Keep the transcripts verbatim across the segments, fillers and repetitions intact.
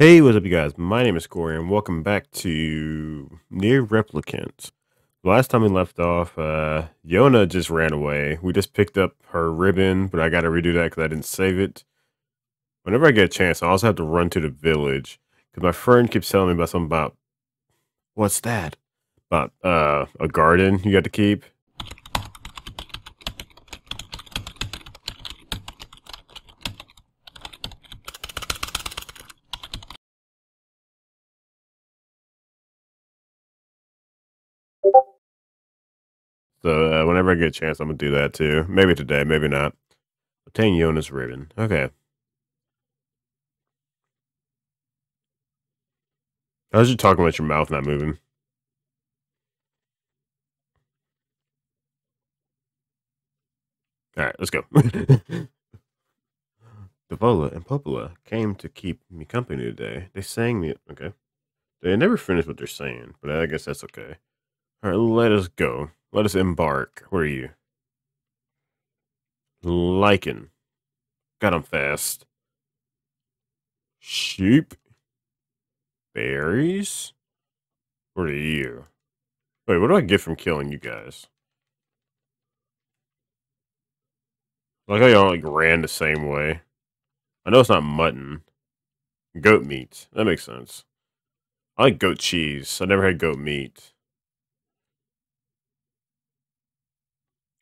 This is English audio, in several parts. Hey, what's up you guys? My name is Corey and welcome back to Nier Replicant. Last time we left off, uh, Yona just ran away. We just picked up her ribbon, but I gotta redo that because I didn't save it. Whenever I get a chance, I also have to run to the village because my friend keeps telling me about something about... What's that? About uh, a garden you got to keep. So uh, whenever I get a chance, I'm going to do that too. Maybe today, maybe not. Obtain Yona's ribbon. Okay. I was just talking about your mouth not moving. Alright, let's go. Devola and Popola came to keep me company today. They sang me... Okay. They never finished what they're saying, but I guess that's okay. Alright, let us go. Let us embark. Where are you? Lichen. Got him fast. Sheep. Berries. Where are you? Wait, what do I get from killing you guys? I like how y'all like ran the same way. I know it's not mutton. Goat meat. That makes sense. I like goat cheese. I never had goat meat.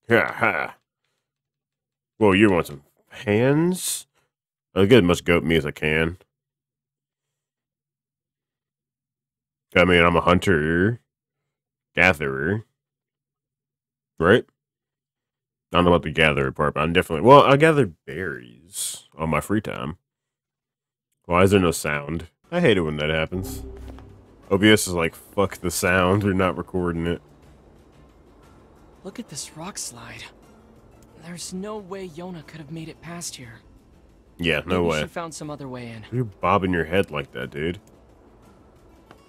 Yeah, ha. Whoa, you want some hands? I'll get as much goat meat as I can. I mean, I'm a hunter, gatherer, right? I don't know about the gatherer part, but I'm definitely... Well, I gather berries on my free time. Why is there no sound? I hate it when that happens. O B S is like, fuck the sound, we're not recording it. Look at this rock slide. There's no way Yona could have made it past here. Yeah, no Maybe way. She found some other way in. You're bobbing your head like that, dude.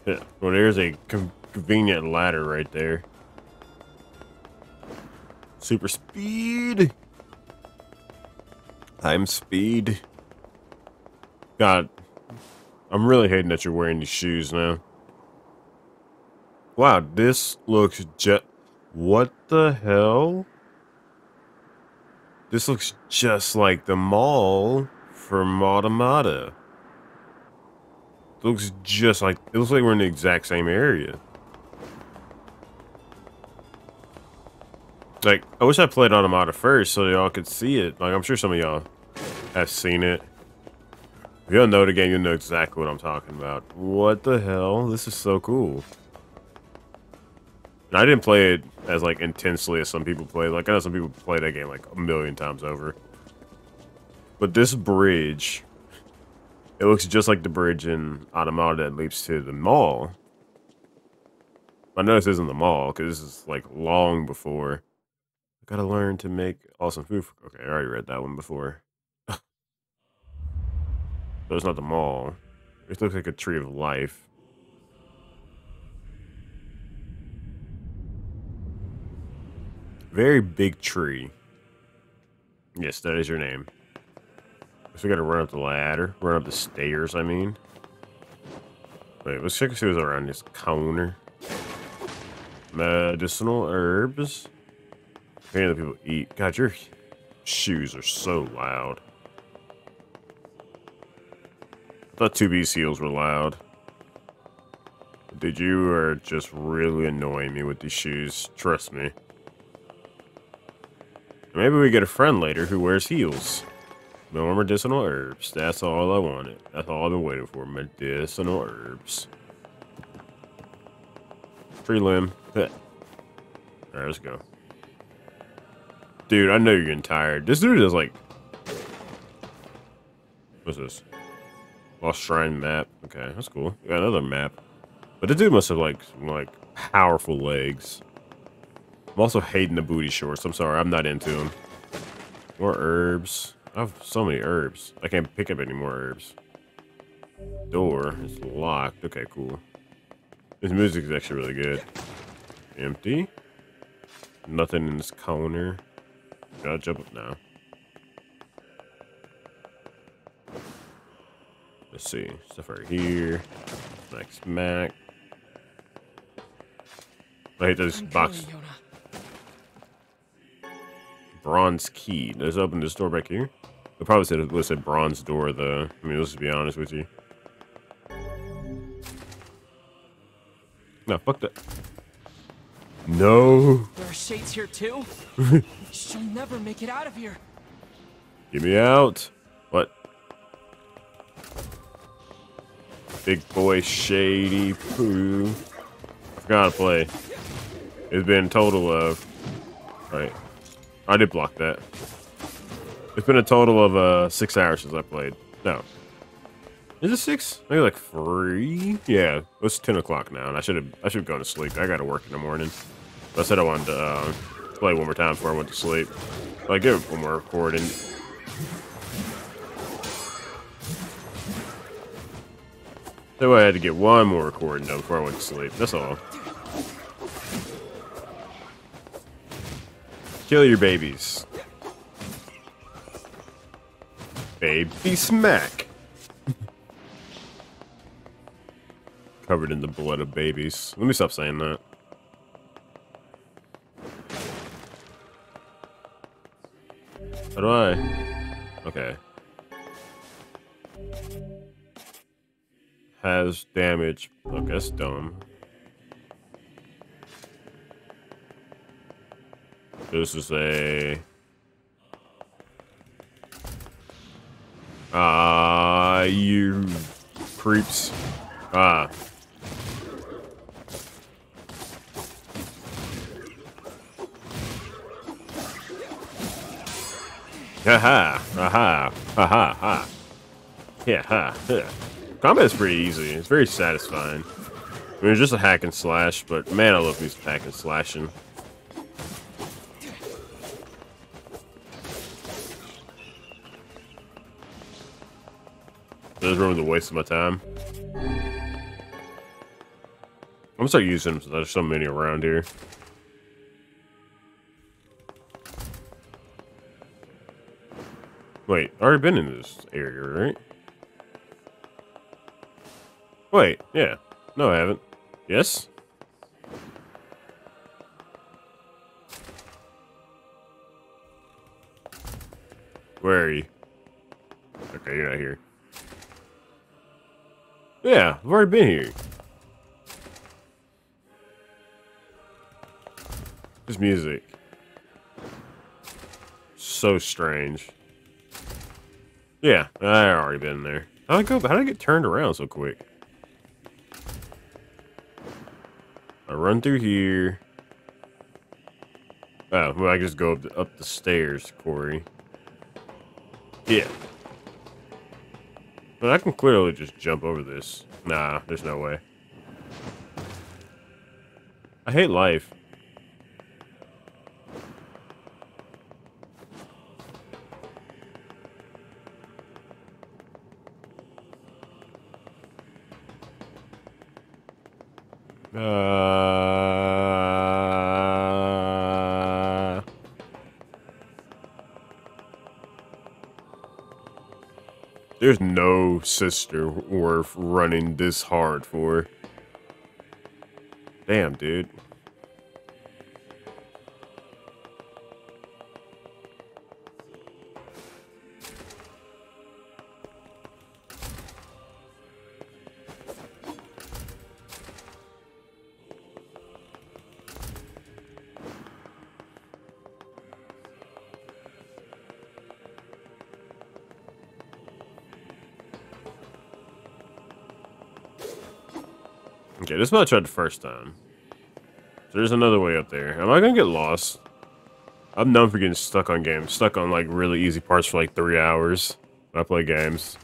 Yeah. Well, there's a con convenient ladder right there. Super speed. I'm speed. God, I'm really hating that you're wearing these shoes now. Wow, this looks just... What the hell? This looks just like the mall from Automata. It looks just like... It looks like we're in the exact same area. Like, I wish I played Automata first so y'all could see it. Like, I'm sure some of y'all have seen it. If y'all know the game, you'll know exactly what I'm talking about. What the hell? This is so cool. And I didn't play it as like intensely as some people play. Like I know some people play that game like a million times over. But this bridge, it looks just like the bridge in Automata that leads to the mall. I know this isn't the mall because this is like long before. I gotta learn to make awesome food. Okay, I already read that one before. So it's not the mall. It looks like a tree of life. Very big tree. Yes, that is your name. So we gotta run up the ladder. Run up the stairs, I mean. Wait, let's check and see what's around this corner. Medicinal herbs. If any of the people eat. God, your shoes are so loud. I thought two B's heels were loud. Did you or just really annoying me with these shoes? Trust me. Maybe we get a friend later who wears heels. More medicinal herbs. That's all I wanted. That's all I've been waiting for. Medicinal herbs. Tree limb. Alright, let's go. Dude, I know you're getting tired. This dude is like... What's this? Lost Shrine map. Okay, that's cool. We got another map. But this dude must have like, like powerful legs. I'm also hating the booty shorts. I'm sorry, I'm not into them. More herbs. I have so many herbs. I can't pick up any more herbs. Door is locked. Okay, cool. This music is actually really good. Empty. Nothing in this corner. Gotta jump up now. Let's see. Stuff right here. Max Mac. I hate this box. Bronze key. Let's open this door back here. It probably said it was a bronze door, though. I mean, let's just be honest with you. No, fuck that. No. There are shades here too. She'll never make it out of here. Get me out. What? Big boy shady poo. Gotta play. It's been total of. Right. I did block that. It's been a total of uh six hours since I played. No. Is it six? Maybe like three? Yeah. It's ten o'clock now, and I should have I should have gone to sleep. I gotta work in the morning. I said I wanted to uh, play one more time before I went to sleep. But I give it one more recording. So I had to get one more recording though before I went to sleep. That's all. Kill your babies. Baby smack. Covered in the blood of babies. Let me stop saying that. How do I? Okay. Has damage. Okay, that's dumb. This is a. Ah, uh, you creeps. Ah. Haha, haha, haha, ha. Yeah, ha, yeah. Combat's pretty easy. It's very satisfying. I mean, it's just a hack and slash, but man, I love these hack and slashing. Those rooms are a waste of my time. I'm gonna start using them since there's so many around here. Wait, I've already been in this area, right? Wait, yeah. No, I haven't. Yes? Where are you? Okay, you're not here. Yeah, I've already been here. This music. So strange. Yeah, I already been there. How'd I go? How'd I get turned around so quick? I run through here. Oh, well, I just go up the, up the stairs, Corey. Yeah. But I can clearly just jump over this. Nah, there's no way. I hate life. Uh... There's no sister worth running this hard for. Damn, dude. Okay, this is what I tried the first time. So there's another way up there. Am I gonna get lost? I'm known for getting stuck on games. Stuck on like really easy parts for like three hours when I play games.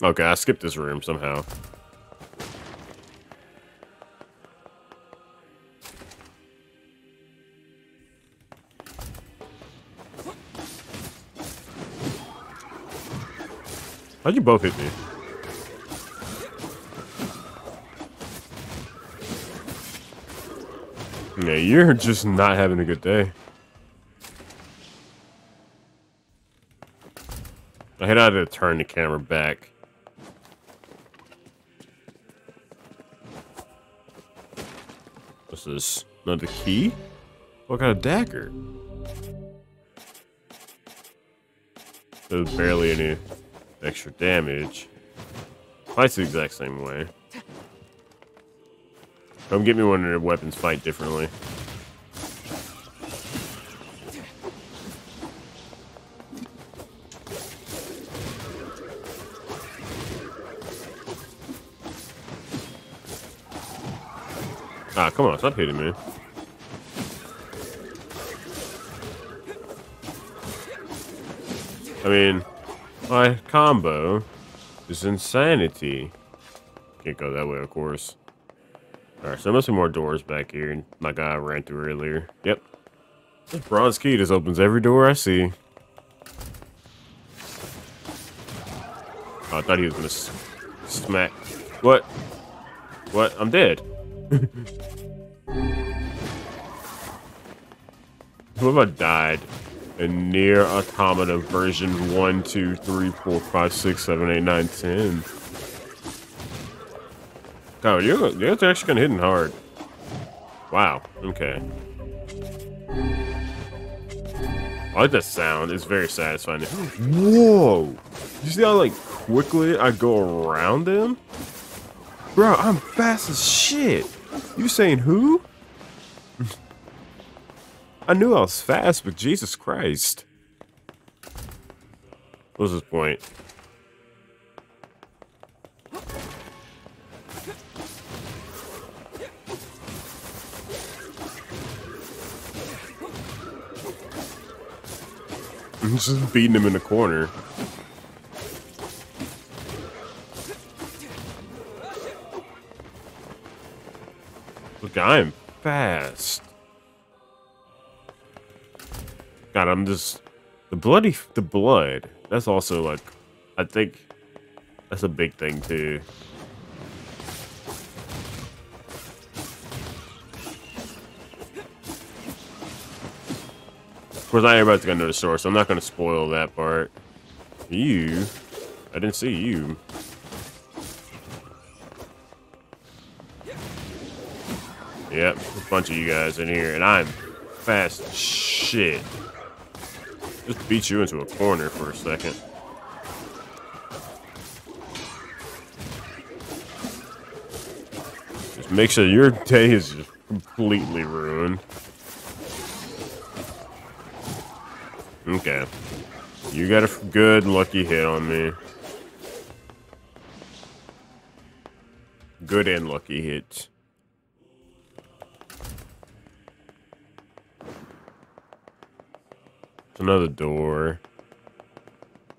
Okay, I skipped this room somehow. How'd you both hit me? Yeah, you're just not having a good day. I had to turn the camera back. What's this? Another key? What kind of dagger? There's barely any extra damage. Fights the exact same way. Come get me when their weapons fight differently. Ah, come on, stop hitting me. I mean, my combo is insanity. Can't go that way, of course. Alright, so there must be more doors back here. My guy ran through earlier. Yep. This bronze key just opens every door I see. Oh, I thought he was gonna s smack. What? What? I'm dead. What if I died? A Nier Automata version one, two, three, four, five, six, seven, eight, nine, ten. Oh, you're, you're actually kind of hitting hard. Wow, okay. I like that sound, it's very satisfying. Whoa! You see how, like, quickly I go around them? Bro, I'm fast as shit! You saying who? I knew I was fast, but Jesus Christ. What's this point? I'm just beating him in the corner. Look, I am fast. God, I'm just the bloody the blood. That's also like, I think that's a big thing too. Of course, not everybody's gonna know the source, so I'm not gonna spoil that part. You, I didn't see you. Yep, a bunch of you guys in here, and I'm fast as shit. Just beat you into a corner for a second. Just make sure your day is just completely ruined. Okay. You got a good lucky hit on me. Good and lucky hits. Another door.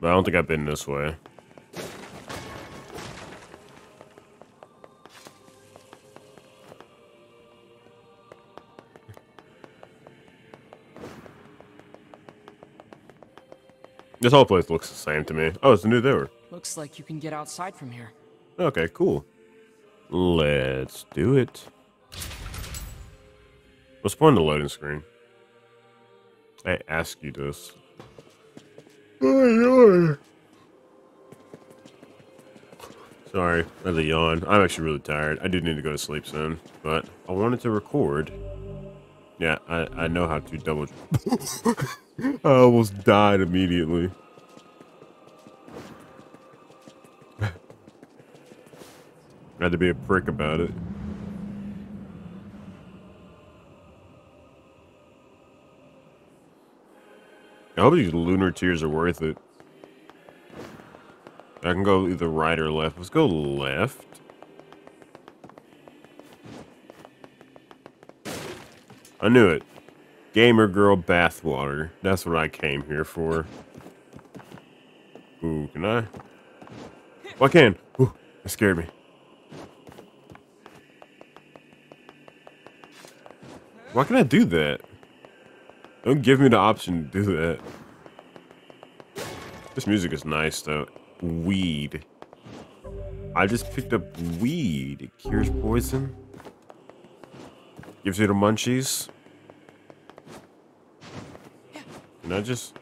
But I don't think I've been this way. This whole place looks the same to me. Oh, it's a new door. Looks like you can get outside from here. Okay, cool. Let's do it. Let's spawn the loading screen. I ask you this. Oh, yawn. Sorry, that's a yawn. I'm actually really tired. I do need to go to sleep soon, but I wanted to record. Yeah, I, I know how to double. I almost died immediately. I had to be a prick about it. I hope these lunar tears are worth it. I can go either right or left. Let's go left. I knew it. Gamer girl bathwater. That's what I came here for. Ooh, can I? Oh, I can. Ooh, that scared me. Why can I do that? Don't give me the option to do that. This music is nice, though. Weed. I just picked up weed. It cures poison. Gives you the munchies. Can I just...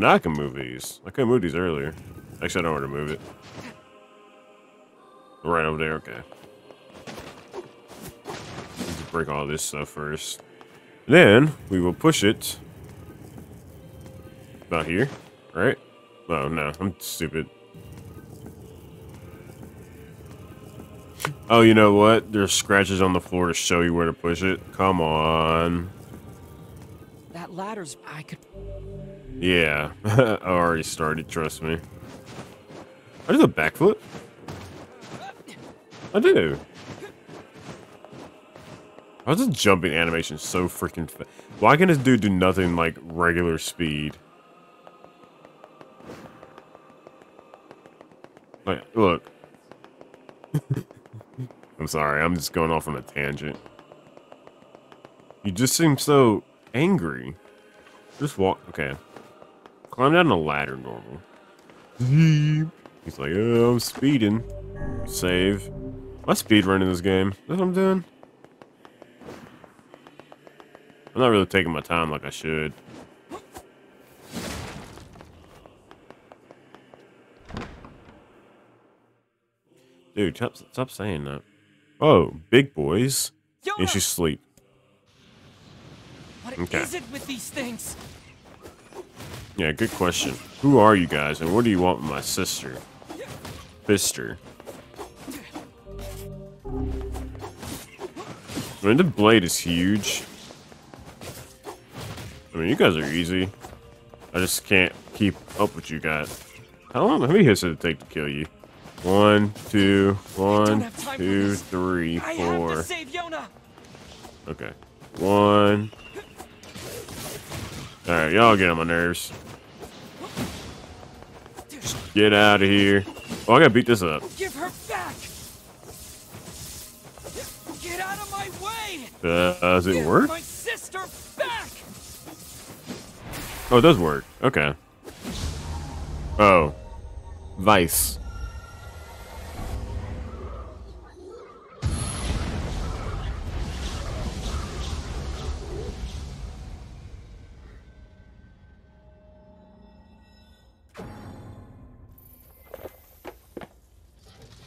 Now I can move these. I could have moved these earlier. Actually, I don't know where to move it. Right over there, okay. Let's break all this stuff first. Then, we will push it. About here, right? Oh, no, I'm stupid. Oh, you know what? There's scratches on the floor to show you where to push it. Come on. That ladder's... I could... Yeah. I already started, trust me. I did a backflip. I do. Why is this jumping animation so freaking fast? Why can this dude do nothing like regular speed? Like, look. I'm sorry, I'm just going off on a tangent. You just seem so angry. Just walk. Okay. Climb down the ladder normal. He's like, oh, I'm speeding. Save. I speedrun in this game. That's what I'm doing. I'm not really taking my time like I should. Dude, stop, stop saying that. Oh, big boys. Yona! And she's asleep. What okay. is it with these things? Yeah, good question. Who are you guys and what do you want with my sister? Fister. I mean, the blade is huge. I mean, you guys are easy. I just can't keep up with you guys. How long? How many hits did it take to kill you? One, two, one, two, three, four. I have to save Yona. Okay. One. All right, y'all get on my nerves. Just get out of here. Oh, I gotta beat this up. Give her back. Get out of my way! Uh, does it Get work? My sister back! Oh, it does work. Okay. Oh. Vice.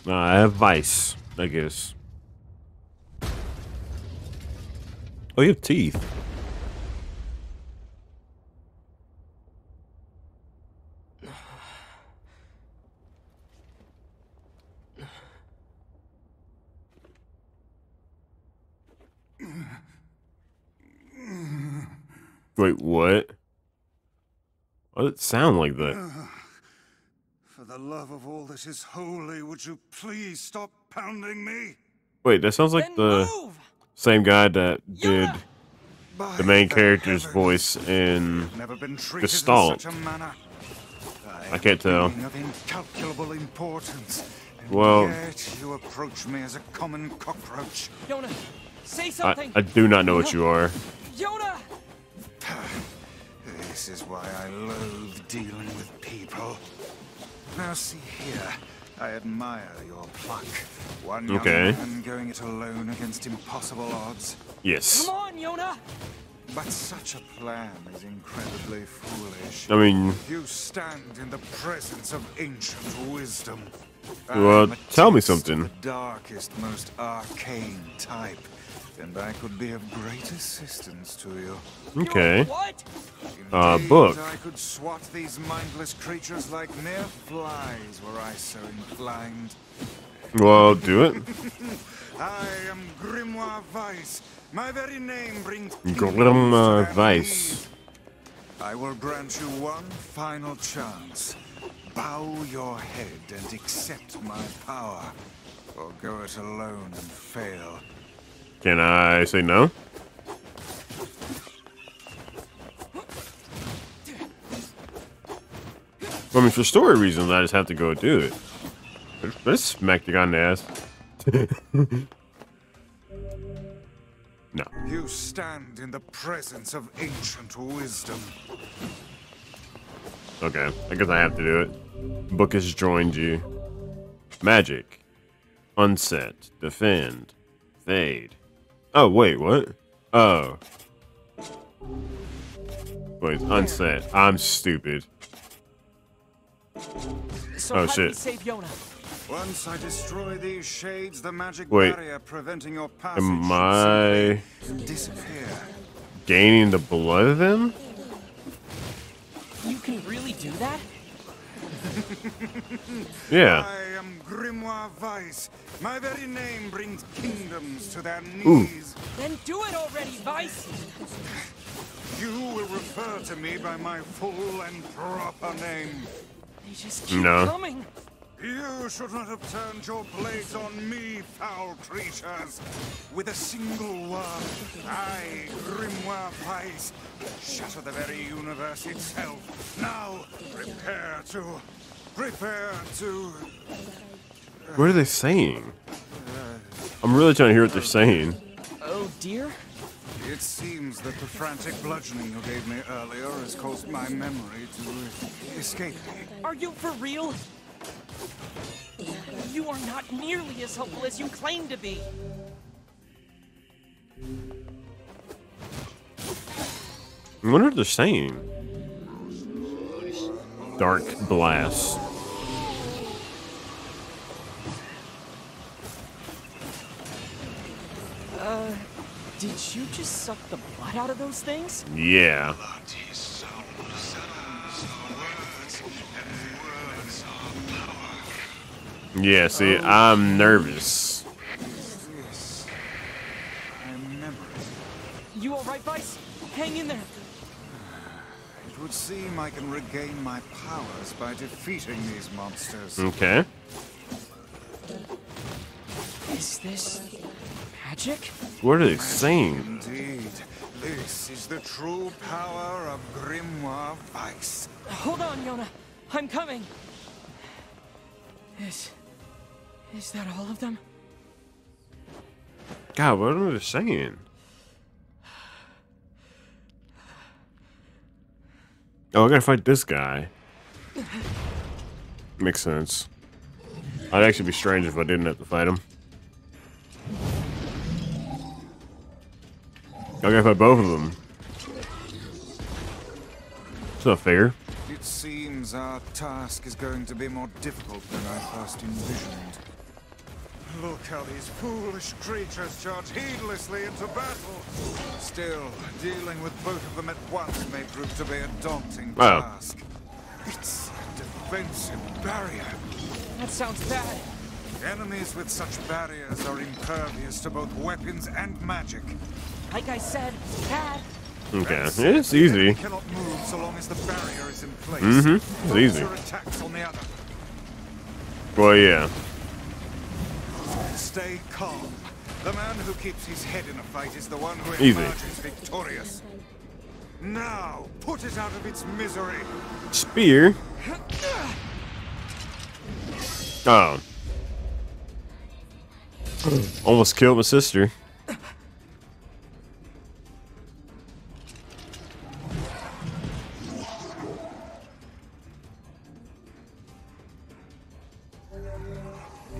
No, I have Vice, I guess. Oh, you have teeth. Wait, what? Why does it sound like that? For the love of all that is holy, would you please stop pounding me? Wait, that sounds like the... same guy that did By the main the character's heavens. voice in Gestalt. In I can't tell. Well, you approach me as a common cockroach. Yona, say something. I, I do not know what you are. Yona. This is why I loathe dealing with people. Now see here. I admire your pluck. One young man going it alone against impossible odds. Yes. Come on, Yona. But such a plan is incredibly foolish. I mean, you stand in the presence of ancient wisdom. Well, tell me something. The darkest, most arcane type, and I could be of great assistance to you. Okay. What? Uh, book. I could swat these mindless creatures like mere flies were I so inclined. Well, do it. I am Grimoire Weiss. My very name brings Grimoire Weiss. I will grant you one final chance. Bow your head and accept my power, or go it alone and fail. Can I say no? I mean, for story reasons, I just have to go do it. Let's smack the guy in the ass. No. You stand in the presence of ancient wisdom. Okay, I guess I have to do it. Book has joined you. Magic. Unset. Defend. Fade. Oh, wait, what? Oh. Wait, unset. I'm stupid. So oh shit. Once I destroy these shades, the magic Wait. barrier preventing your passage Am I disappear. Gaining the blood of them? You can really do that? Yeah. I am Grimoire Weiss. My very name brings kingdoms to their knees. Ooh. Then do it already, Weiss. You will refer to me by my full and proper name. They just keep no. coming. You should not have turned your blades on me, foul creatures. With a single word, I, Grimoire Weiss, shatter the very universe itself. Now, prepare to... Prepare to... Uh, what are they saying? I'm really trying to hear what they're saying. Oh dear. It seems that the frantic bludgeoning you gave me earlier has caused my memory to escape me. Are you for real? You are not nearly as helpful as you claim to be. I wonder what they're saying. Dark blast. Uh, did you just suck the blood out of those things? Yeah. Yeah, see, I'm nervous. Yes. I'm nervous. You all right, Vice? Hang in there. It would seem I can regain my powers by defeating these monsters. Okay. Is this magic? What are they saying? Indeed. This is the true power of Grimoire Vice. Hold on, Yona. I'm coming. This... Is that all of them? God, what are they saying? Oh, I gotta fight this guy. Makes sense. I'd actually be strange if I didn't have to fight him. I gotta fight both of them. It's not fair. It seems our task is going to be more difficult than I first envisioned. Look how these foolish creatures charge heedlessly into battle. Still, dealing with both of them at once may prove to be a daunting wow. task. It's a defensive barrier. That sounds bad. Enemies with such barriers are impervious to both weapons and magic. Like I said, bad. Okay, it's easy. It cannot move so long as the barrier is in place. Mm-hmm. It's easy. Well, yeah. Stay calm. The man who keeps his head in a fight is the one who emerges victorious. Now, put it out of its misery. Spear. Oh. Almost killed my sister.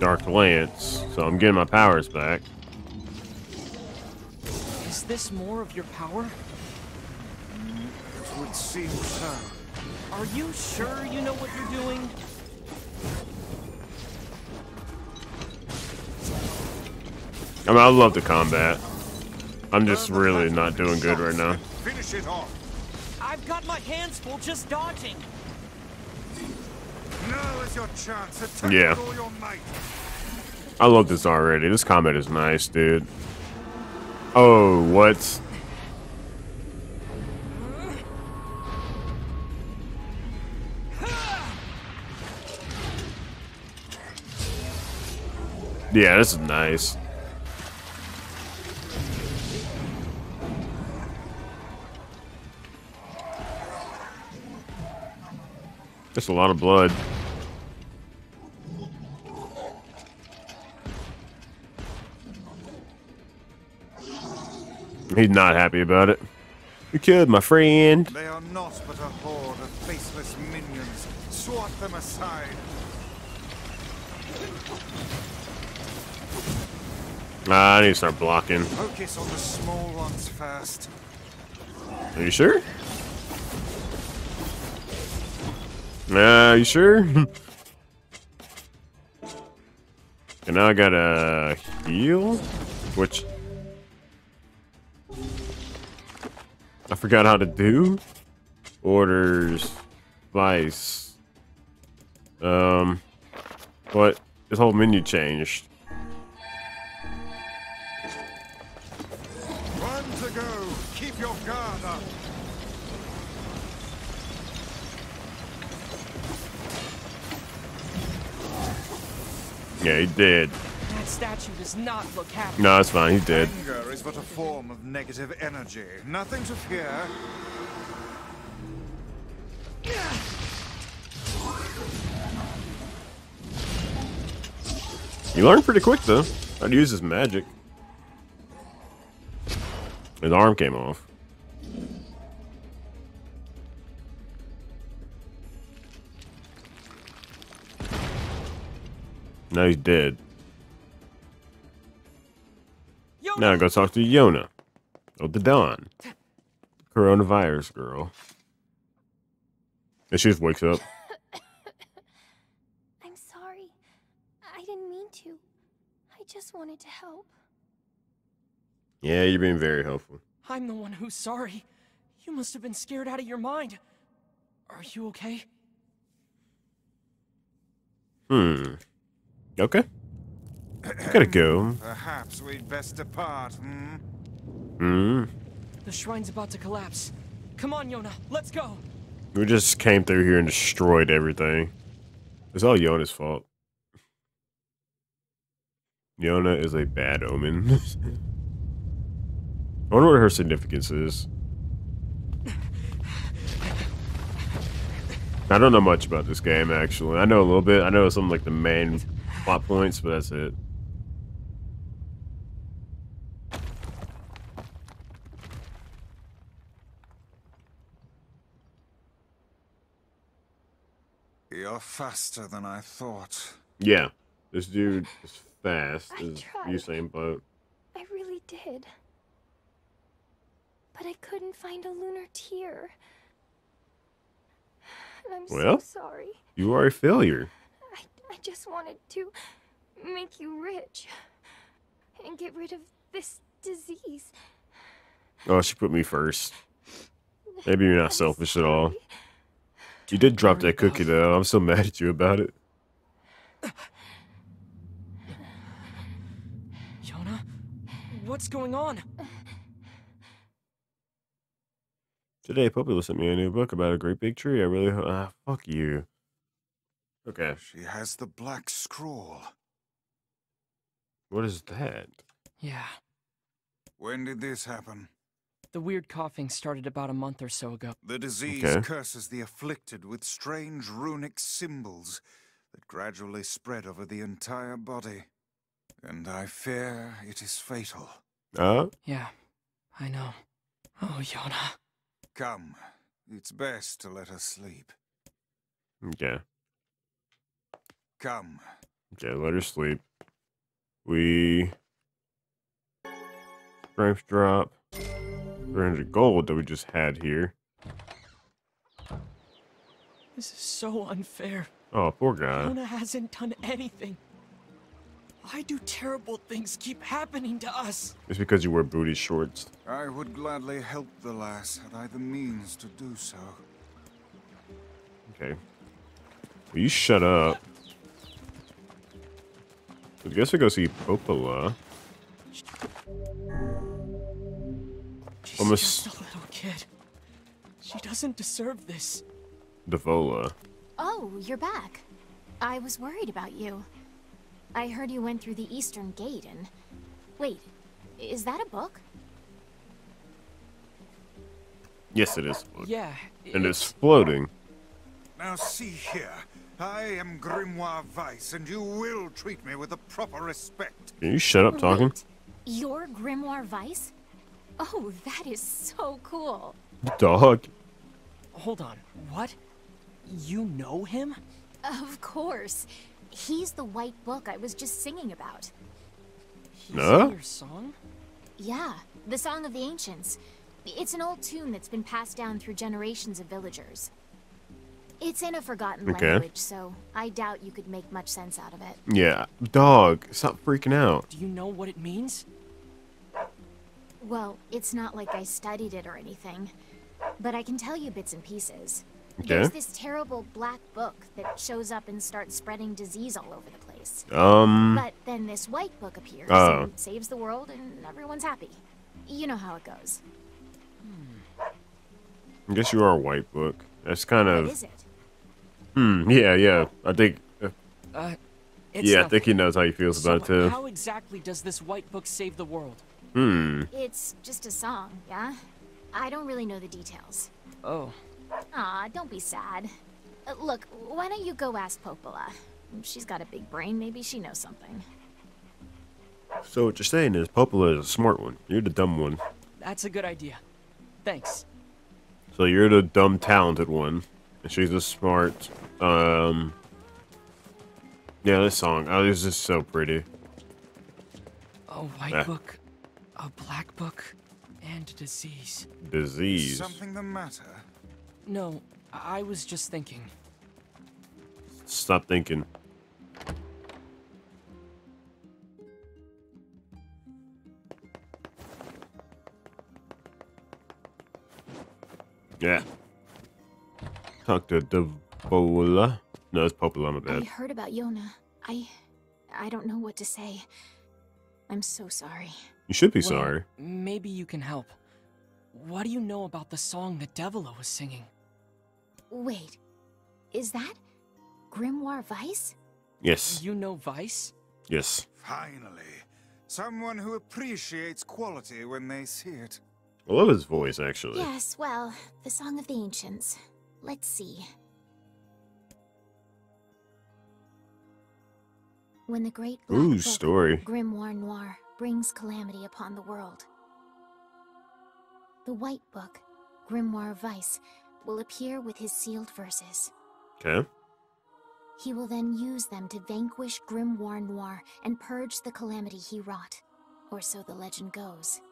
Dark Lance, so I'm getting my powers back. Is this more of your power? It would seem so. Are you sure you know what you're doing? I mean, I love the combat. I'm just really not doing good right now. Finish it off. I've got my hands full just dodging. Now is your chance. Attack yeah. with all your might. I love this already. This combat is nice, dude. Oh, what? Yeah, this is nice. That's a lot of blood. He's not happy about it. You killed my friend. They are not but a horde of faceless minions. Swat them aside. Ah, I need to start blocking. Focus on the small ones first. Are you sure? Nah, uh, you sure? And now I gotta heal? Which... I forgot how to do? Orders... Vice. Um... But this whole menu changed. One to go! Keep your guard up! Yeah, he did. That statue does not look happy. No, it's fine. He did. Anger is but a form of negative energy. Nothing to fear. You learn pretty quick, though. I'd use his magic. His arm came off. Now he's dead. Yona. Now I go talk to Yona. Oh, the Dawn. Coronavirus girl. And she just wakes up. I'm sorry. I didn't mean to. I just wanted to help. Yeah, you're being very helpful. I'm the one who's sorry. You must have been scared out of your mind. Are you okay? Hmm. Okay. Gotta go. Perhaps we'd best depart. Hmm. Mm. The shrine's about to collapse. Come on, Yona. Let's go. We just came through here and destroyed everything. It's all Yona's fault. Yona is a bad omen. I wonder what her significance is. I don't know much about this game, actually. I know a little bit. I know some like the main plot points, but that's it. You're faster than I thought. Yeah, this dude is fast. As you saying, but I really did, but I couldn't find a lunar tear. I'm well, so sorry. You are a failure. I just wanted to make you rich and get rid of this disease. Oh, she put me first. Maybe you're not selfish at all. You did drop that cookie, though. I'm so mad at you about it. Yona, what's going on? Today, Popola sent me a new book about a great big tree. I really... Ah, fuck you. Okay. She has the Black Scrawl. What is that? Yeah. When did this happen? The weird coughing started about a month or so ago. The disease okay. curses the afflicted with strange runic symbols that gradually spread over the entire body. And I fear it is fatal. Oh? Yeah, I know. Oh, Yona. Come. It's best to let her sleep. Okay. Come. Okay, let her sleep. We frames drop three hundred gold that we just had here. This is so unfair. Oh, poor guy. Yona hasn't done anything. Why do terrible things keep happening to us? It's because you wear booty shorts. I would gladly help the lass had I the means to do so. Okay. Will you shut up? I guess we go see Popola. She's Almost just a little kid. She doesn't deserve this. Devola. Oh, you're back. I was worried about you. I heard you went through the eastern gate and... Wait, is that a book? Yes, it is. Yeah. It's... And it's floating. Now see here. I am Grimoire Weiss, and you will treat me with the proper respect. Can you shut up talking? Wait, you're Grimoire Weiss? Oh, that is so cool. Dog. Hold on, what? You know him? Of course. He's the white book I was just singing about. He's no? Your song? Yeah, the Song of the Ancients. It's an old tune that's been passed down through generations of villagers. It's in a forgotten okay. language, so I doubt you could make much sense out of it. Yeah. Dog, stop freaking out. Do you know what it means? Well, it's not like I studied it or anything, but I can tell you bits and pieces. Okay. There's this terrible black book that shows up and starts spreading disease all over the place. Um. But then this white book appears uh, and saves the world and everyone's happy. You know how it goes. Hmm. I guess you are a white book. That's kind of... What is it? Hmm, yeah, yeah. I think... Uh, uh, it's yeah, nothing. I think he knows how he feels so about it, too. How exactly does this white book save the world? Hmm. It's just a song, yeah? I don't really know the details. Oh. Aw, don't be sad. Uh, look, why don't you go ask Popola? She's got a big brain, maybe she knows something. So what you're saying is Popola is a smart one. You're the dumb one. That's a good idea. Thanks. So you're the dumb, talented one, and she's the smart. Um, yeah, this song. Oh, this is so pretty. A white ah. book, a black book, and disease. Disease. Is something the matter? No, I was just thinking. Stop thinking. Yeah. Talk to Devola. No, it's Popola, my bad. I heard about Yona. I I don't know what to say. I'm so sorry. You should be well, sorry. Maybe you can help. What do you know about the song that Devola was singing? Wait. Is that Grimoire Weiss? Yes. You know Weiss? Yes. Finally. Someone who appreciates quality when they see it. I love his voice, actually. Yes, well, the Song of the Ancients. Let's see. When the great black Ooh, book, story. Grimoire Noir brings calamity upon the world, the white book, Grimoire Weiss, will appear with his sealed verses. Okay. He will then use them to vanquish Grimoire Noir and purge the calamity he wrought, or so the legend goes.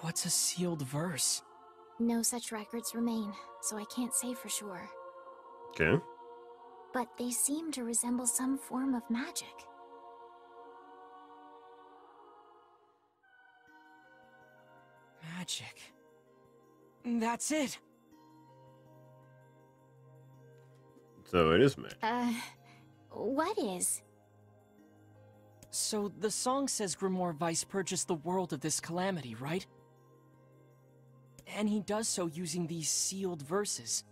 What's a sealed verse? No such records remain, so I can't say for sure. Okay. But they seem to resemble some form of magic. Magic. That's it. So it is magic. Uh, what is? So the song says Grimoire Weiss purchased the world of this calamity, right? And he does so using these sealed verses.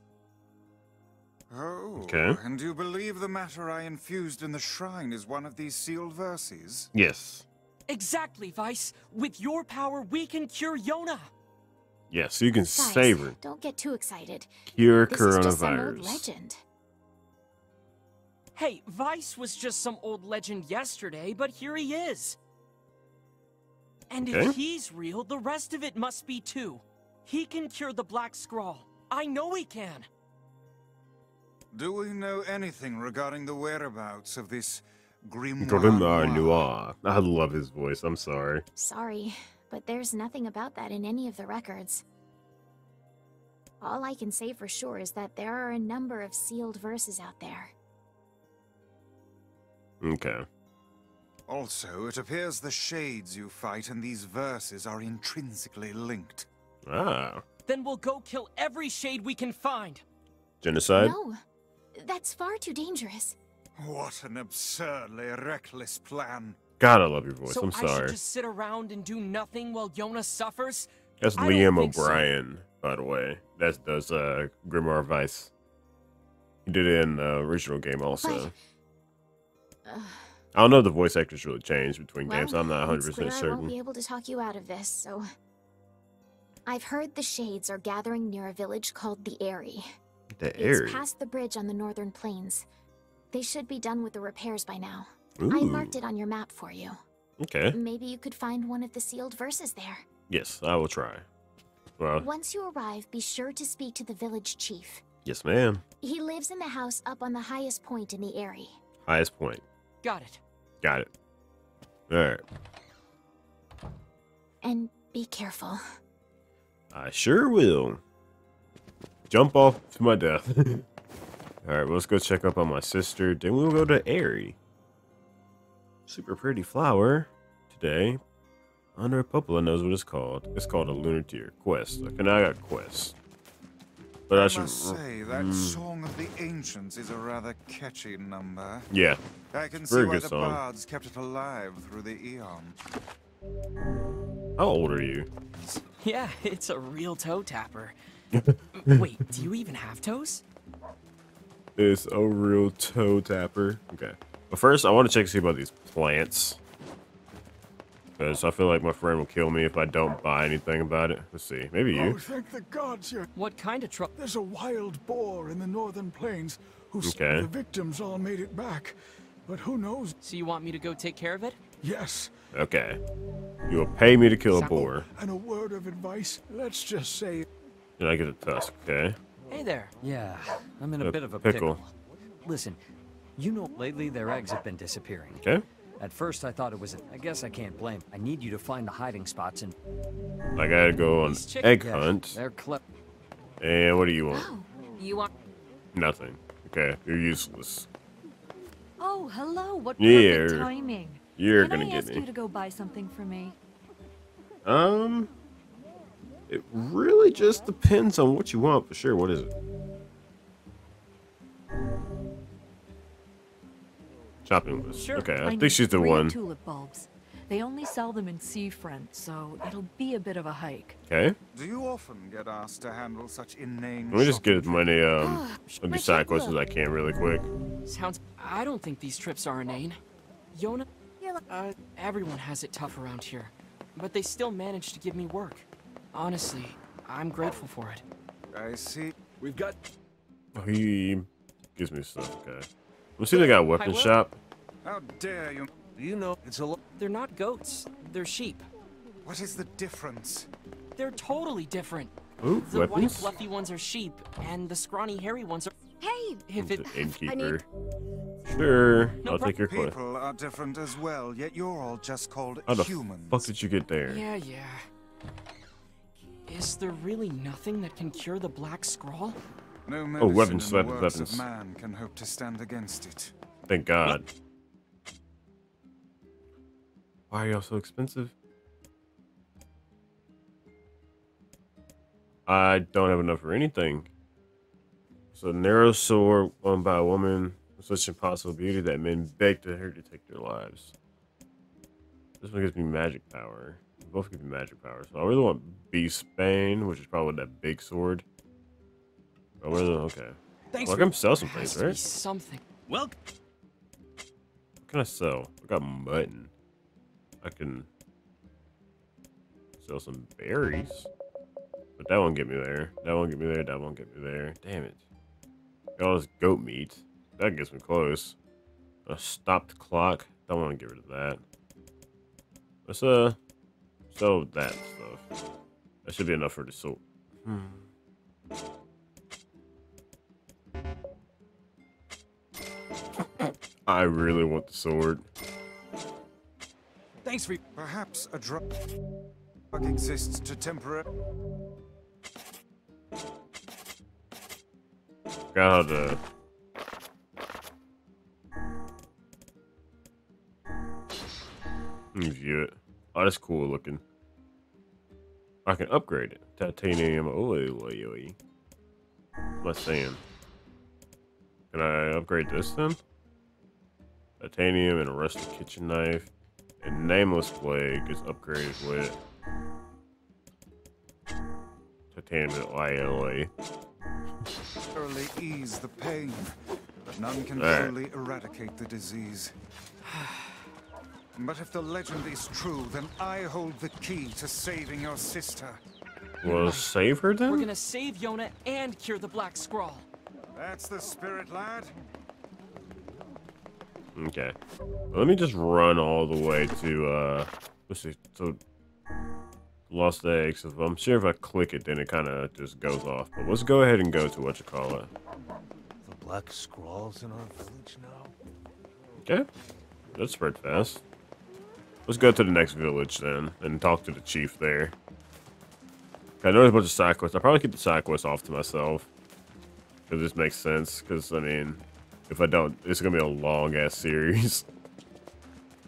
Oh, okay. And you believe the matter I infused in the shrine is one of these sealed verses? Yes. Exactly, Weiss. With your power, we can cure Yona. Yes, you can Guys, save her. Don't get too excited. Cure this coronavirus. Is just some old legend. Hey, Weiss was just some old legend yesterday, but here he is. And okay. if he's real, the rest of it must be too. He can cure the Black Scrawl. I know he can. Do we know anything regarding the whereabouts of this Grimoire Noir? I love his voice. I'm sorry. Sorry, but there's nothing about that in any of the records. All I can say for sure is that there are a number of sealed verses out there. Okay. Also, it appears the shades you fight and these verses are intrinsically linked. Ah. Then we'll go kill every shade we can find. Genocide? No. That's far too dangerous. What an absurdly reckless plan. God, I love your voice. So I'm sorry. I should just sit around and do nothing while Yona suffers? That's I Liam O'Brien, so. by the way. That does uh, Grimoire Weiss. He did it in the original game also. But, uh, I don't know if the voice actors really changed between well, games. I'm not one hundred percent certain. I won't be able to talk you out of this, so... I've heard the shades are gathering near a village called the Aerie. The Aerie? It's past the bridge on the northern plains. They should be done with the repairs by now. Ooh. I marked it on your map for you. Okay. Maybe you could find one of the sealed verses there. Yes, I will try. Well, once you arrive, be sure to speak to the village chief. Yes, ma'am. He lives in the house up on the highest point in the Aerie. Highest point. Got it. Got it. All right. And be careful. I sure will. Jump off to my death. Alright, well, let's go check up on my sister. Then we'll go to Aerie. Super pretty flower today. I wonder if Popola knows what it's called. It's called a Lunar Tear. Quest. Okay, now I got quest. But I, I should must say that mm. Song of the Ancients is a rather catchy number. Yeah. I can see why the song. bards kept it alive through the eon. How old are you? Yeah, it's a real toe tapper. Wait, do you even have toes? It's a real toe tapper. Okay. But first, I want to check to see about these plants. Because I feel like my friend will kill me if I don't buy anything about it. Let's see. Maybe you. Oh, thank the gods you're... What kind of trouble? There's a wild boar in the northern plains who okay. the victims all made it back. But who knows? So you want me to go take care of it? Yes. Okay. You'll pay me to kill a boar. And a word of advice, let's just say... Did I get a tusk? Okay. Hey there. Yeah, I'm in a, a bit of a pickle. pickle. Listen, you know lately their eggs have been disappearing. Okay. At first I thought it was... I guess I can't blame. I need you to find the hiding spots and... I gotta go on egg hunt. They're clever. And what do you want? Oh, you want... Nothing. Okay, you're useless. Oh, hello. What perfect timing. You're gonna get me. Can I ask you to go buy something for me? Um, it really just depends on what you want, but sure, what is it? Shopping list. Sure. Okay, I, I think she's the one. Tulip bulbs. They only sell them in Seafront, so it'll be a bit of a hike. Okay. Do you often get asked to handle such inane? Let me just get as many um of these side quests as I can really quick. Sounds. I don't think these trips are inane. Yona. Uh, everyone has it tough around here, but they still manage to give me work. Honestly, I'm grateful for it. I see. We've got... He gives me stuff, okay. Let's see if they got a weapon shop. How dare you? You know, it's a lot. They're not goats. They're sheep. What is the difference? They're totally different. Ooh, the weapons? White fluffy ones are sheep, and the scrawny hairy ones are... Hey! If it's innkeeper. Sure, I'll take your quest. People are different as well, yet you're all just called humans. How the fuck did you get there? Yeah, yeah. Is there really nothing that can cure the Black Scrawl? No medicine. Oh, weapons, weapons, weapons. Man can hope to stand against it. Thank God. Why are y'all so expensive? I don't have enough for anything. So narrow sword won by a woman. Such impossible beauty that men begged her to take their lives. This one gives me magic power. They both give me magic power. So I really want Beast Bane, which is probably that big sword. Oh, really? Okay. Thanks. Well, I can sell some things, right? Something. Well, what can I sell? I got mutton. I can sell some berries. But that won't get me there. That won't get me there. That won't get me there. Damn it. Got all this goat meat. That gets me close. A stopped clock. Don't want to get rid of that. Let's uh, sell that stuff. That should be enough for the soul. Hmm. I really want the sword. Thanks for perhaps a drug exists to temper. God. Uh, View it. Oh, that's cool looking. I can upgrade it. Titanium. Oh, I'm not saying. Can I upgrade this then? Titanium and a rusty kitchen knife. And Nameless Plague is upgraded with titanium and L A. Thoroughly ease the pain, but none can truly eradicate the disease. But if the legend is true, then I hold the key to saving your sister. Well, save her then? We're gonna save Yona and cure the Black Scrawl. That's the spirit, lad. Okay. Let me just run all the way to, uh... let's see, so... Lost eggs. So I'm sure if I click it, then it kind of just goes off. But let's go ahead and go to what you call it. The Black Scrawl's in our village now. Okay. That spread fast. Let's go to the next village then and talk to the chief there. Okay, I know there's a bunch of side quests. I probably keep the side quests off to myself. It just makes sense, because, I mean, if I don't, it's going to be a long-ass series.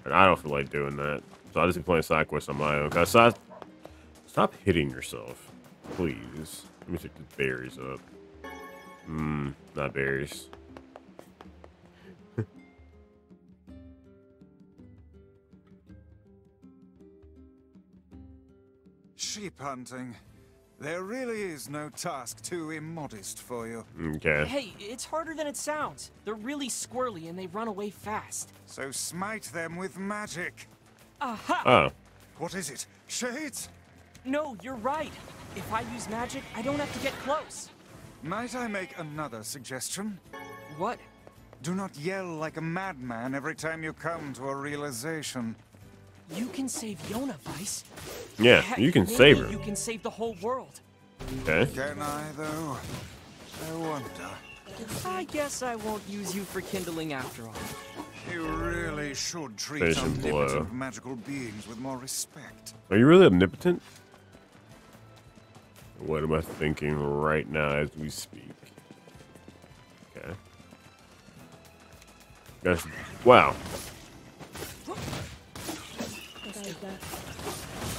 And I don't feel like doing that. So I'll just be playing side quests on my own. Guys, stop, stop hitting yourself. Please. Let me take the berries up. Mmm, not berries. Sheep hunting. There really is no task too immodest for you. Okay. Hey, it's harder than it sounds. They're really squirrely and they run away fast. So smite them with magic. Aha! Oh. What is it? Shades? No, you're right. If I use magic, I don't have to get close. Might I make another suggestion? What? Do not yell like a madman every time you come to a realization. You can save Yona, Weiss. Yeah, you can Maybe save her. You can save the whole world. Okay. Can I, though? I wonder. I guess I won't use you for kindling after all. You really should treat omnipotent magical beings with more respect. Are you really omnipotent? What am I thinking right now as we speak? Okay. That's, wow.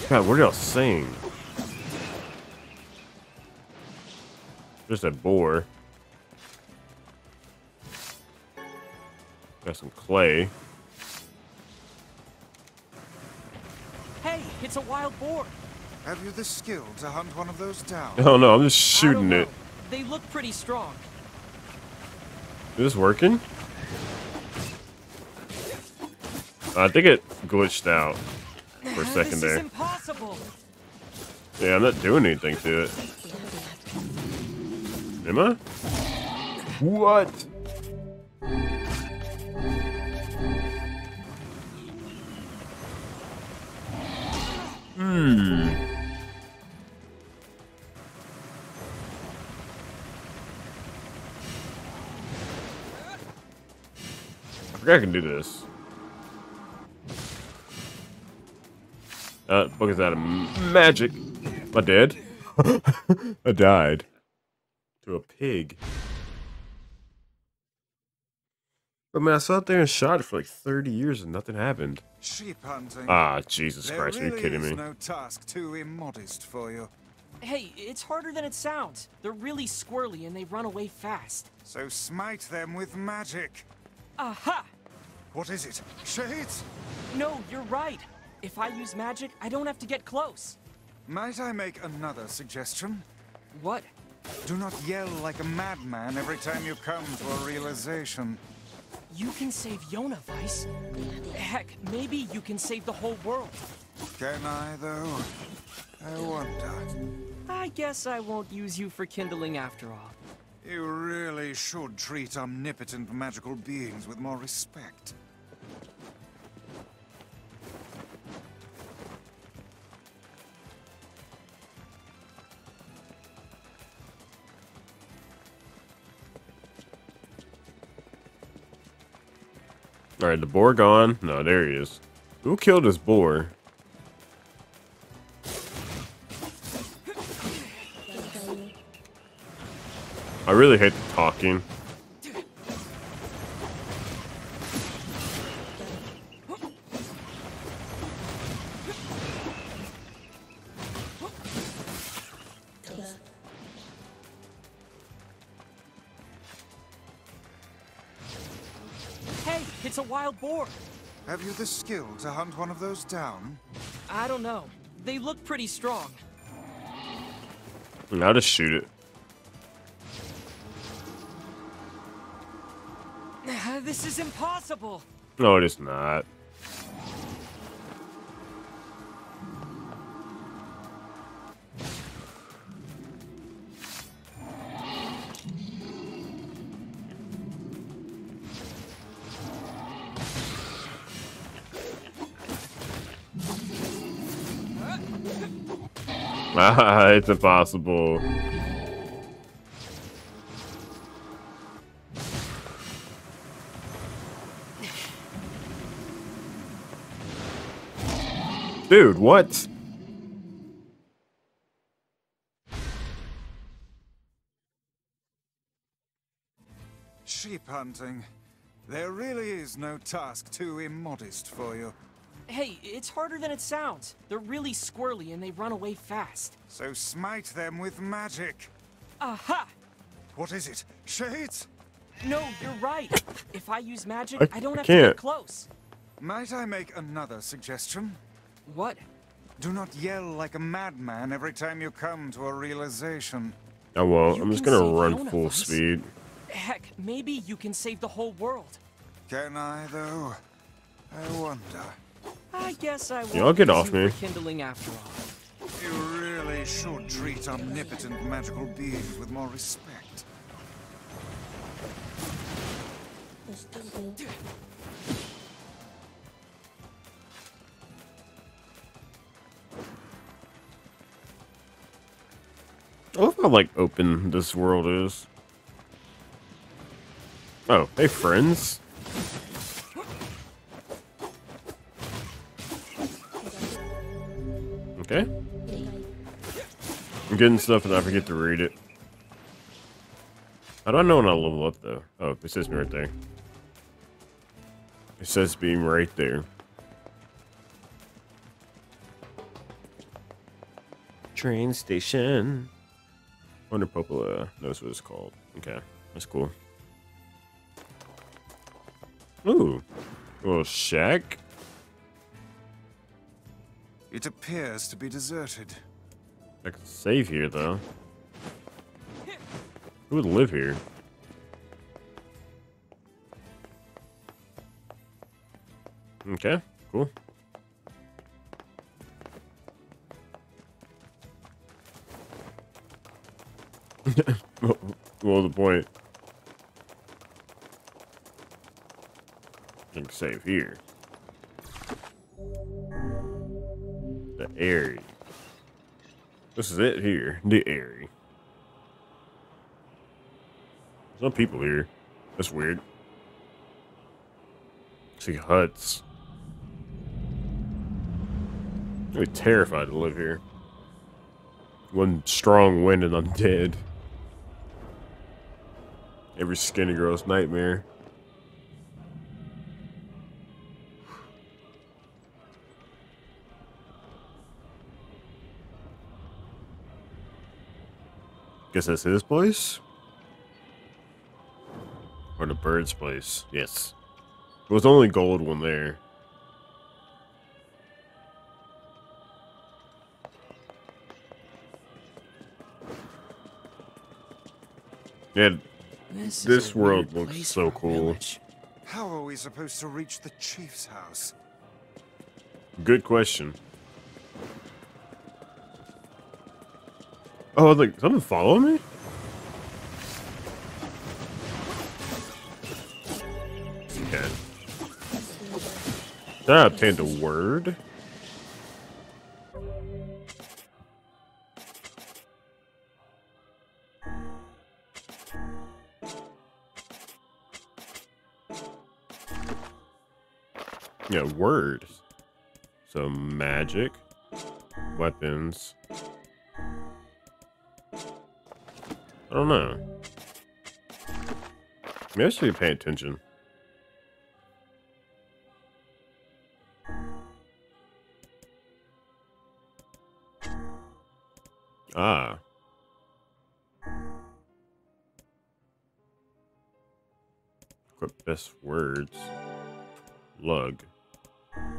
God, what are y'all saying? Just a boar. Got some clay. Hey, it's a wild boar. Have you the skill to hunt one of those down? Oh no, I'm just shooting it. They look pretty strong. Is this working? I think it glitched out for a second there. This is impossible. Yeah, I'm not doing anything to it. Am I? What? Hmm. I forgot I can do this. Uh, fuck is that? A magic. Am I dead? I died. To a pig. But I mean, I sat there and shot it for like thirty years and nothing happened. Sheep hunting. Ah, Jesus Christ, are you kidding me? There really is no task too immodest for you. Hey, it's harder than it sounds. They're really squirrely and they run away fast. So smite them with magic. Aha! What is it? Shades? No, you're right. If I use magic, I don't have to get close. Might I make another suggestion? What? Do not yell like a madman every time you come to a realization. You can save Yona, Weiss. Heck, maybe you can save the whole world. Can I, though? I wonder. I guess I won't use you for kindling after all. You really should treat omnipotent magical beings with more respect. All right, the boar gone. No, there he is. Who killed this boar? I really hate the talking. Boar. Have you the skill to hunt one of those down? I don't know. They look pretty strong. Now to shoot it. This is impossible. No, it is not. Ah, it's impossible. Dude, what? keep hunting. There really is no task too immodest for you. Hey, it's harder than it sounds. They're really squirrely and they run away fast. So smite them with magic. Aha! What is it? Shades? No, you're right. If I use magic, I, I don't I have can't. to get close. Might I make another suggestion? What? Do not yell like a madman every time you come to a realization. Oh well, you I'm just gonna run full speed. Heck, maybe you can save the whole world. Can I though? I wonder. I guess I will. Y'all get off me. Kindling after all. You really should treat omnipotent magical beings with more respect. I love how like open this world is. Oh, hey friends. Okay. I'm getting stuff and I forget to read it. I don't know when I level up though. Oh, it says me right there. It says beam right there. Train station. I wonder if Popola knows what it's called. Okay, that's cool. Ooh, a little shack. It appears to be deserted. I could save here though. Who would live here? Okay, cool. Well, the point. I can save here. The Aerie. This is it here. The Aerie. There's no people here. That's weird. See huts. I'd be terrified to live here. One strong wind and I'm dead. Every skinny girl's nightmare. Guess that's his place? Or the bird's place. Yes. There was only gold one there. Yeah, this, this world looks so cool. Village. How are we supposed to reach the chief's house? Good question. Oh, like someone follow me? Okay. Did I obtain the word? Yeah, word. So magic, weapons. I don't know. Maybe I should be paying attention. Ah. Equip best words. Lug.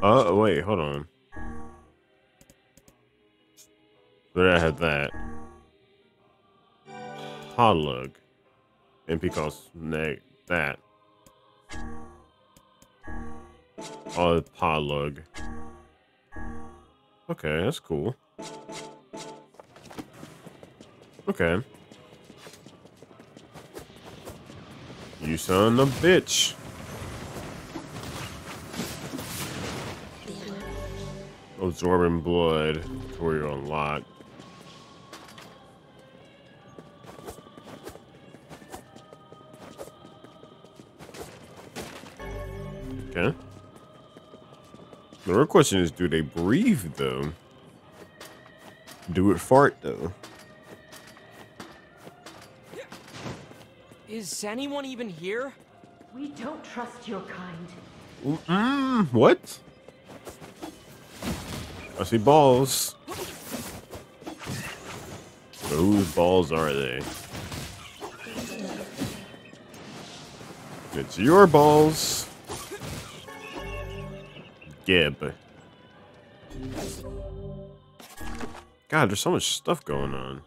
Uh, oh, wait, hold on. There I had that. Podlug. M P calls neg that. Oh, Podlug. Okay, that's cool. Okay. You son of a bitch. Absorbing blood. Where you unlock. Okay. The real question is, do they breathe though? Do it fart though? Is anyone even here? We don't trust your kind. Ooh, mm, what? I see balls. Whose balls are they? It's your balls. Gib. God, there's so much stuff going on.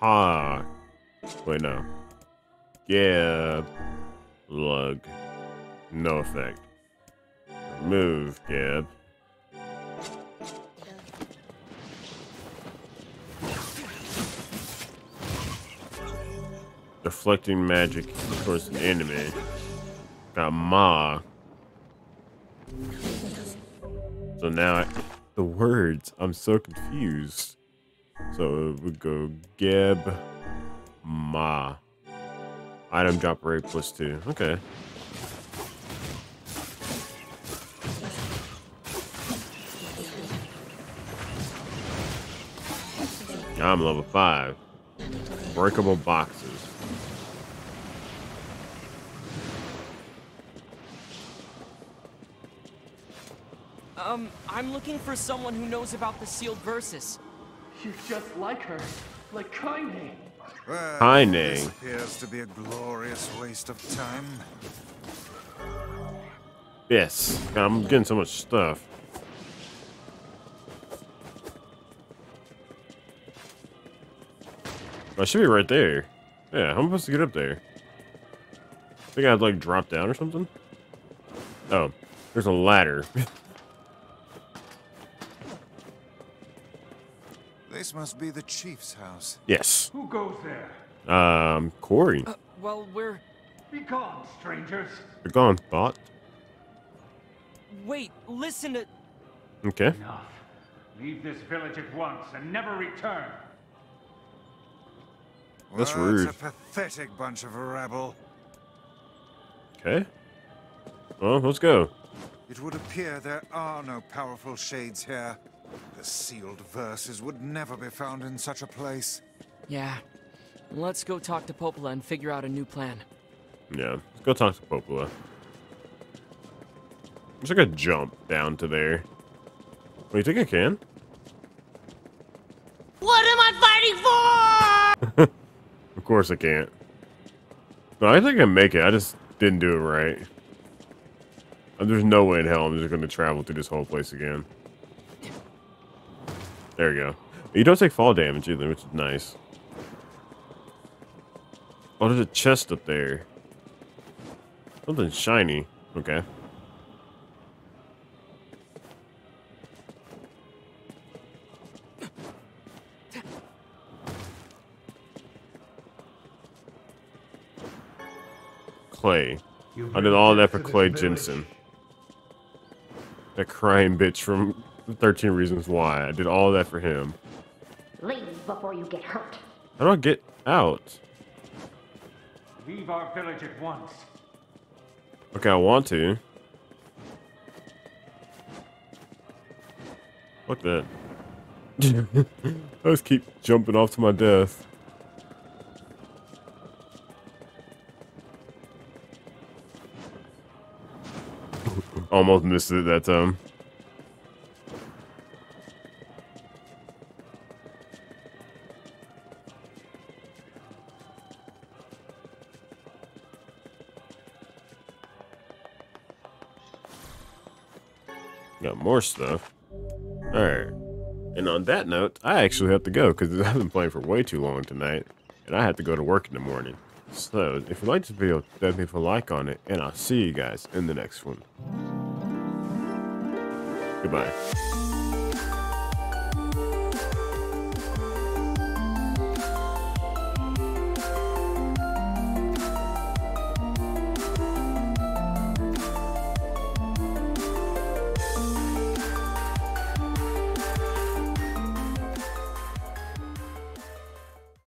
Ha. Wait, no. Gib. Lug. No effect. Move, Gib. Deflecting magic towards an enemy. Got Ma. So now I, the words, I'm so confused. So it would go Geb Ma. Item drop rate plus two. Okay. I'm level five. Breakable boxes. Um, I'm looking for someone who knows about the sealed verses. She's just like her, like Kainé. Well, Kainé. This appears to be a glorious waste of time. Yes, God, I'm getting so much stuff. I should be right there. Yeah, how am I supposed to get up there? I think I'd like drop down or something. Oh, there's a ladder. This must be the chief's house. Yes. Who goes there? Um, Corey. Uh, well, we're... Be gone, strangers. Be gone, thought. Wait, listen to... Okay. Enough. Leave this village at once and never return. Well, that's rude. It's a pathetic bunch of rabble. Okay. Well, let's go. It would appear there are no powerful shades here. The sealed verses would never be found in such a place. Yeah. Let's go talk to Popola and figure out a new plan. Yeah. Let's go talk to Popola. I'm just gonna jump down to there. What, you think I can? What am I fighting for? Of course I can't. No, I think I can make it. I just didn't do it right. There's no way in hell I'm just gonna travel through this whole place again. There we go. You don't take fall damage either, which is nice. Oh, there's a chest up there. Something shiny. Okay. Clay. I did all that for Clay Jensen. That crying bitch from thirteen Reasons Why. I did all that for him. Leave before you get hurt. How do I get out? Leave our village at once. Okay, I want to. Fuck that. I just keep jumping off to my death. Almost missed it that time. Got more stuff. Alright. And on that note, I actually have to go because I've been playing for way too long tonight. And I have to go to work in the morning. So, if you liked this video, definitely leave a like on it. And I'll see you guys in the next one. Goodbye.